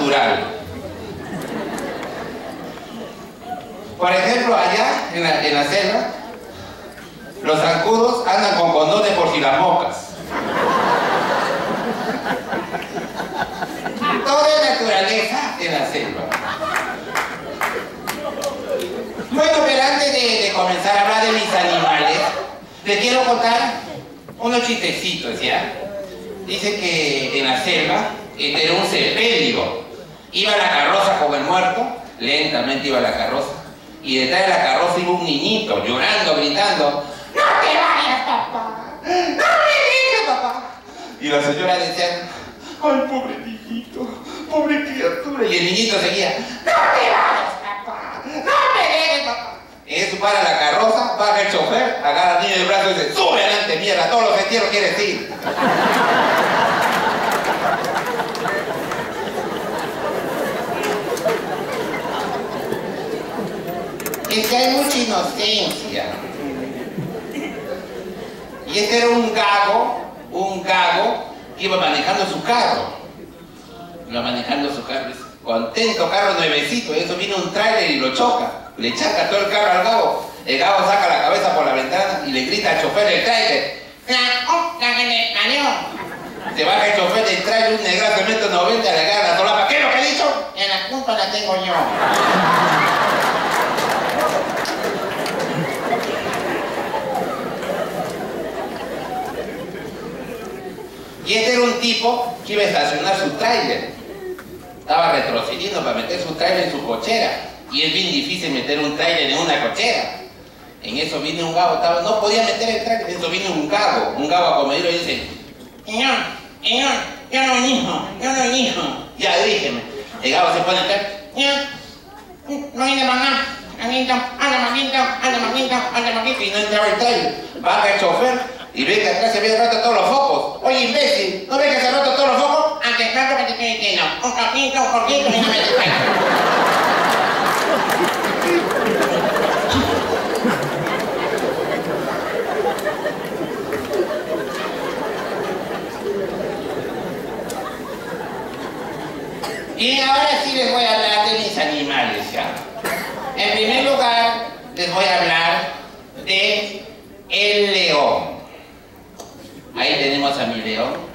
natural. Por ejemplo, allá en la selva, los zancudos andan con condones por si las moscas. Toda naturaleza en la selva. Bueno, pero antes de comenzar a hablar de mis animales, les quiero contar unos chistecitos, ¿ya? Dice que en la selva era un sepelio. Iba la carroza con el muerto, lentamente iba la carroza. Y detrás de la carroza iba un niñito, llorando, gritando: ¡No te vayas, papá! ¡No me dejes, papá! Y la señora decía: ¡ay, pobre niñito! ¡Pobre criatura! Y el niñito seguía: ¡No te vayas, papá! ¡No me dejes, papá! En eso para la carroza, baja el chofer, agarra al niño del brazo y dice: ¡sube adelante, mierda! ¡Todos los entierros quieres ir! Es que hay mucha inocencia. Y este era un gago que iba manejando su carro. Es contento, carro nuevecito. Y eso viene un tráiler y lo choca. Le chaca todo el carro al gago. El gago saca la cabeza por la ventana y le grita al chofer del tráiler: se baja el chofer del tráiler, un negrazo de 1,90 m, le agarra la tolapa. ¿Qué es lo que he dicho? En la culpa la tengo yo. Y este era un tipo que iba a estacionar su tráiler. Estaba retrocediendo para meter su tráiler en su cochera. Y es bien difícil meter un tráiler en una cochera. En eso viene un gago, no podía meter el tráiler. En eso viene un gago a comedero y dice: señor, yo no hijo. Ya dirígeme. El gago se pone a hacer: no hay de maná, anda manito. Y no entraba el tráiler. Baja el chofer. Y ve que acá se ve roto todos los focos. Oye, imbécil, ¿no ves que se roto todos los focos? Antes claro que te estoy diciendo, un poquito y no me despeño. Y ahora sí les voy a hablar de mis animales ya. En primer lugar, les voy a hablar de el león. Ahí tenemos a mi león.